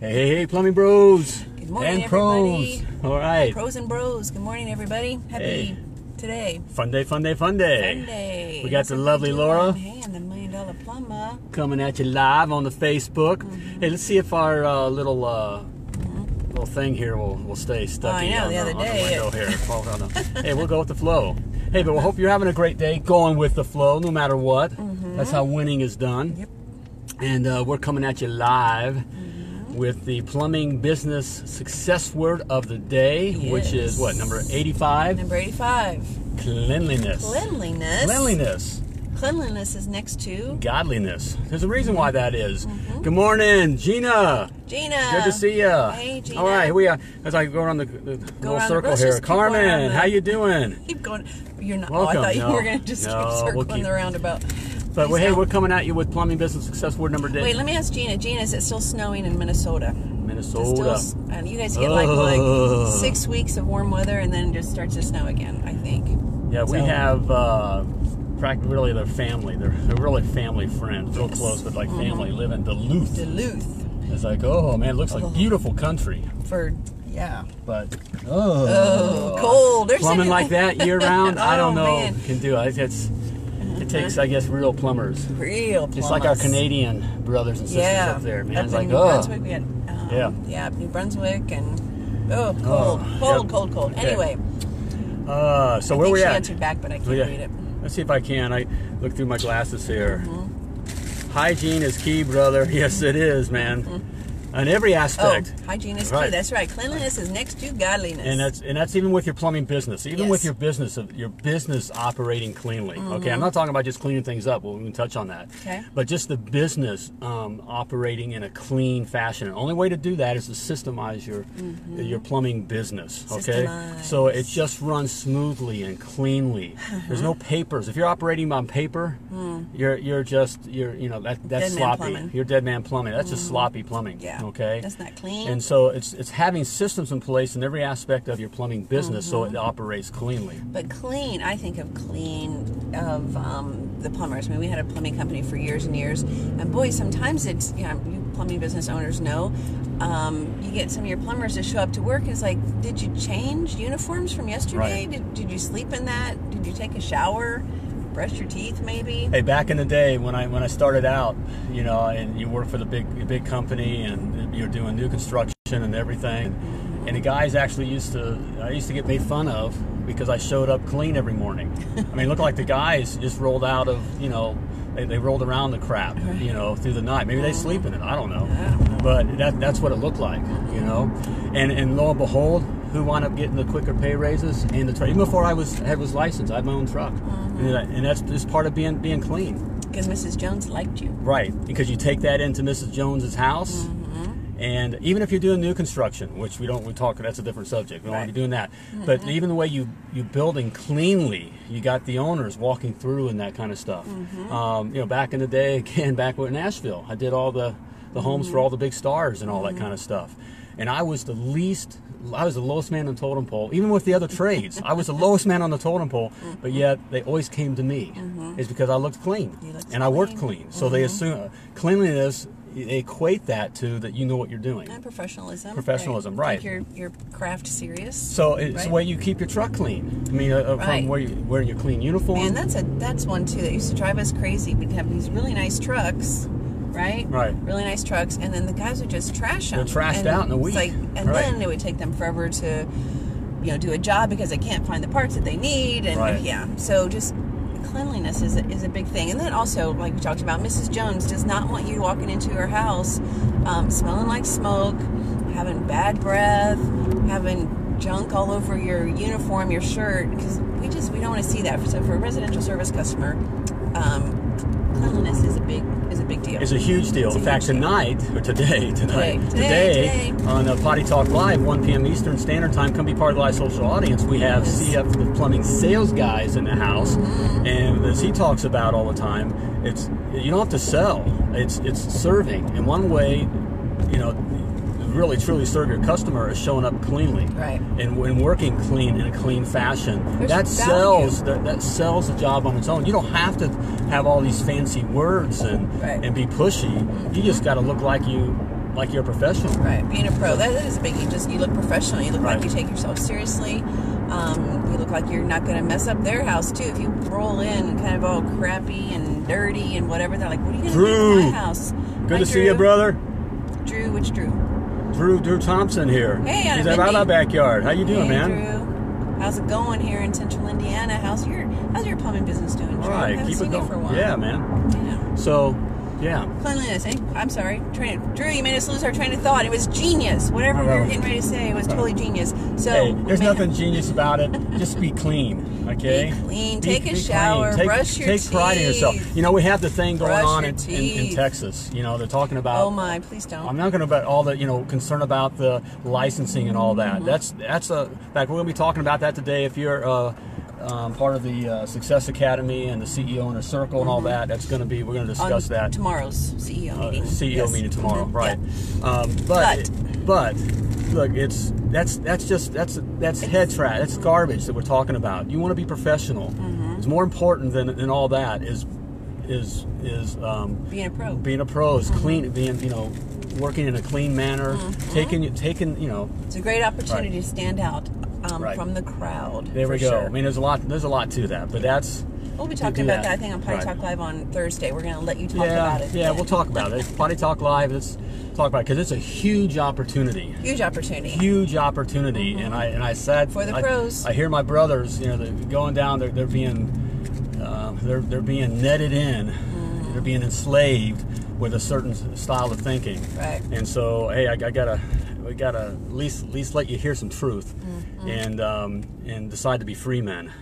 Hey, plumbing bros. Good morning, and everybody. Pros. All right. Pros and bros. Good morning, everybody. Happy today. Fun day, fun day, fun day. Sunday. We got the lovely Laura. Hey, I'm the $1 Million Plumber. Coming at you live on the Facebook. Mm-hmm. Hey, let's see if our little thing here will stay stuck on the window here. Hey, we'll go with the flow. Hey, but we hope you're having a great day going with the flow no matter what. Mm-hmm. That's how winning is done. Yep. And we're coming at you live with the plumbing business success word of the day, which is what, number 85? Number 85. Cleanliness. Cleanliness. Cleanliness. Cleanliness is next to godliness. There's a reason why that is. Mm-hmm. Good morning, Gina. Gina. Good to see you. Hey, Gina. All right, here we are. As I go around the little circle here. Carmen, how you doing? Keep going. You're not. Welcome. Oh, I thought you were going to just keep circling the roundabout. But hey, we're coming at you with plumbing business success word number 10. Wait, let me ask Gina. Gina, is it still snowing in Minnesota? Minnesota. Still, you guys get like 6 weeks of warm weather and then it just starts to snow again, I think. Yeah, so we have really their family. They're really family friends, real close, but like family live in Duluth. Duluth. It's like, oh man, it looks like beautiful country. For but cold. There's plumbing like that year round. I don't know. Man. Can do it. It takes, I guess, real plumbers. Real plumbers. Just like our Canadian brothers and sisters up there, man. It's like, New Brunswick, we had, New Brunswick, and, cold. Okay. Anyway. So where we at? I answered back, but I can't read it. Let's see if I can. I look through my glasses here. Mm-hmm. Hygiene is key, brother. Yes, it is, man. Mm-hmm. On every aspect. Oh, hygiene is key. That's right. Cleanliness is next to godliness. And that's even with your plumbing business. Even with your business operating cleanly. Mm-hmm. Okay, I'm not talking about just cleaning things up. We'll we can touch on that. Okay. But just the business operating in a clean fashion. The only way to do that is to systemize your plumbing business. Okay. Systemize. So it just runs smoothly and cleanly. Uh-huh. There's no papers. If you're operating on paper, that's sloppy. You're dead man plumbing. That's just sloppy plumbing. Yeah. Okay. That's not clean. And so it's having systems in place in every aspect of your plumbing business so it operates cleanly. But clean, I think of clean of the plumbers. I mean, we had a plumbing company for years and years, and boy, sometimes it's you plumbing business owners know. You get some of your plumbers to show up to work. And it's like, did you change uniforms from yesterday? Right. Did you sleep in that? Did you take a shower? Brush your teeth, maybe. Hey, back in the day when I started out, you know, and you work for the big company and you're doing new construction and everything, and the guys actually used to get made fun of because I showed up clean every morning. I mean, it looked like the guys just rolled out of, you know, they rolled around the crap, you know, through the night. Maybe they sleep in it. I don't know, but that's what it looked like, you know, and lo and behold. Who wound up getting the quicker pay raises and the truck. Even before I was licensed, I had my own truck, and that's just part of being clean. Because Mrs. Jones liked you, right? Because you take that into Mrs. Jones's house, and even if you're doing new construction, which we talk. That's a different subject. We don't want to be doing that. But even the way you building cleanly, you got the owners walking through and that kind of stuff. You know, back in the day, again, back in Nashville, I did all the homes for all the big stars and all that kind of stuff. And I was the lowest man on the totem pole, even with the other trades. I was the lowest man on the totem pole, but yet they always came to me. It's because I looked clean, and I worked clean. So they assume cleanliness, they equate that to that you know what you're doing. And professionalism. Professionalism, right. Take your craft serious. So it's the way you keep your truck clean. I mean, from where you're wearing your clean uniform. Man, that's one, too, that used to drive us crazy. We'd have these really nice trucks. Right. Really nice trucks, and then the guys would just trash them. They're trashed out in a week. Then it would take them forever to, you know, do a job because they can't find the parts that they need, and so just cleanliness is a big thing. And then also, like we talked about, Mrs. Jones does not want you walking into her house smelling like smoke, having bad breath, having junk all over your uniform, your shirt, because we don't want to see that. So for a residential service customer, cleanliness is a big deal. It's a huge deal. In fact, today, on Potty Talk Live, 1 p.m. Eastern Standard Time, come be part of the live social audience. We have CF, the plumbing sales guys, in the house, and as he talks about all the time, you don't have to sell. It's serving. And one way, you know, really truly serve your customer is showing up cleanly, right? And working clean in a clean fashion. That sells the job on its own. You don't have to have all these fancy words and be pushy. You just got to look like you like you're a professional. Right, being a pro, that is big. You look professional. You look like you take yourself seriously. You look like you're not going to mess up their house, too. If you roll in kind of all crappy and dirty and whatever, they're like, what are you going to do with my house? Good to see you, brother. Drew, which Drew? Drew Thompson here. Hey, he's out of our backyard. How you doing, man? Drew. How's it going here in Central Indiana? How's your plumbing business doing, Drew? All right, keep it going. For a while. Yeah, man. Yeah. So, yeah. Cleanliness. Eh? I'm sorry. Drew, you made us lose our train of thought. It was genius. Whatever we were getting ready to say was totally genius. So hey, there's nothing genius about it. Just be clean, okay? Be clean. Take a shower. Brush your teeth. Take pride in yourself. You know, we have the thing going on in Texas. You know, they're talking about. Oh my! Please don't. I'm not going to about all the concern about the licensing and all that. Mm-hmm. That's a fact. We're going to be talking about that today. If you're part of the Success Academy and the CEO in a circle and all that. That's going to be, we're going to discuss that. Tomorrow's CEO meeting. CEO meeting tomorrow, right. Yeah. But look, that's head trash. That's garbage that we're talking about. You want to be professional. Mm-hmm. It's more important than all that is being a pro. Being a pro is clean, being, working in a clean manner, taking, It's a great opportunity to stand out. From the crowd. There we go. Sure. I mean, there's a lot to that, but that's. We'll be talking about that, I think, on Potty Talk Live on Thursday. We're going to let you talk about it. Yeah, we'll talk about it. Potty Talk Live, let's talk about it, because it's a huge opportunity. Huge opportunity. Huge opportunity, and I said. For the pros. I hear my brothers, they're going down. They're being, they're being netted in. Mm. They're being enslaved with a certain style of thinking. Right. And so, hey, I gotta. We gotta at least let you hear some truth, and decide to be free men.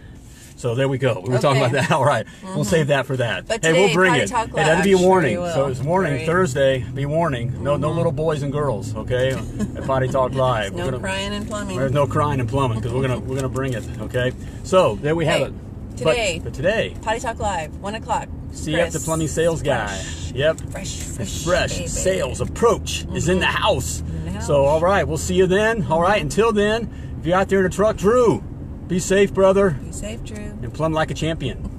So there we go. We were talking about that. All right, we'll save that for that. But today, hey, we'll bring it. Hey, that'd be a warning. Sure so it's warning Thursday. Be warning. No, no little boys and girls. Okay, at Potty Talk Live. There's no crying and plumbing. There's no crying and plumbing because we're gonna bring it. Okay. So there we have it. Today. But today. Potty Talk Live, 1 o'clock. See up the plumbing sales guy. Fresh. Yep. Fresh sales approach is in the house. So, all right, we'll see you then. All right, until then, if you're out there in a truck, Drew, be safe, brother. Be safe, Drew. And plumb like a champion.